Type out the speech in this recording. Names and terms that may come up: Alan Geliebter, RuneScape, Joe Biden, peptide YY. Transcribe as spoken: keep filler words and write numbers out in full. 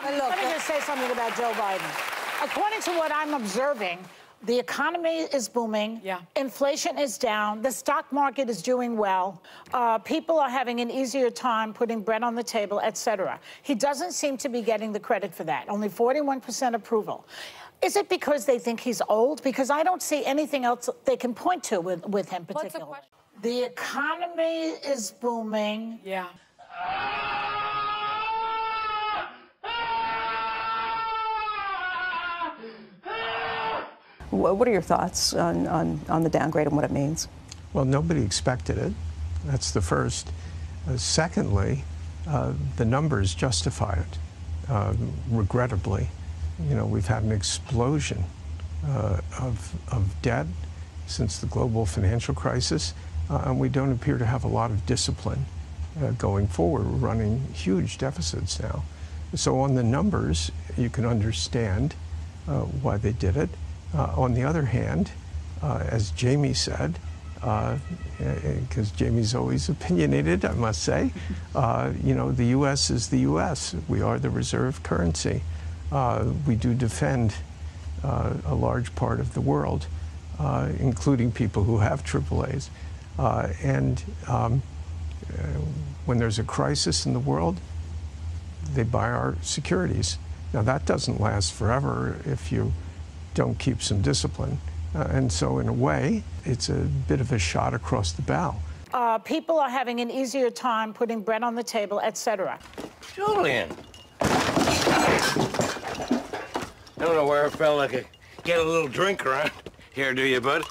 Biden, look, let me just say something about Joe Biden. According to what I'm observing, the economy is booming. Yeah. Inflation is down. The stock market is doing well. Uh, people are having an easier time putting bread on the table, et cetera. He doesn't seem to be getting the credit for that. Only forty-one percent approval. Is it because they think he's old? Because I don't see anything else they can point to with, with him particularly. What's the question? The economy is booming. Yeah. What are your thoughts on, on, on the downgrade and what it means? Well, nobody expected it. That's the first. Uh, secondly, uh, the numbers justify it, uh, regrettably. You know, we've had an explosion uh, of, of debt since the global financial crisis, uh, and we don't appear to have a lot of discipline uh, going forward. We're running huge deficits now. So on the numbers, you can understand uh, why they did it. Uh, on the other hand, uh, as Jamie said, because uh, Jamie's always opinionated, I must say, uh, you know, the U S is the U S We are the reserve currency. Uh, we do defend uh, a large part of the world, uh, including people who have triple A's. Uh, and um, uh, when there's a crisis in the world, they buy our securities. Now, that doesn't last forever if you don't keep some discipline. Uh, and so, in a way, it's a bit of a shot across the bow. Uh, people are having an easier time putting bread on the table, et cetera. Julian! I don't know where it felt like I get a little drink around here, do you, bud?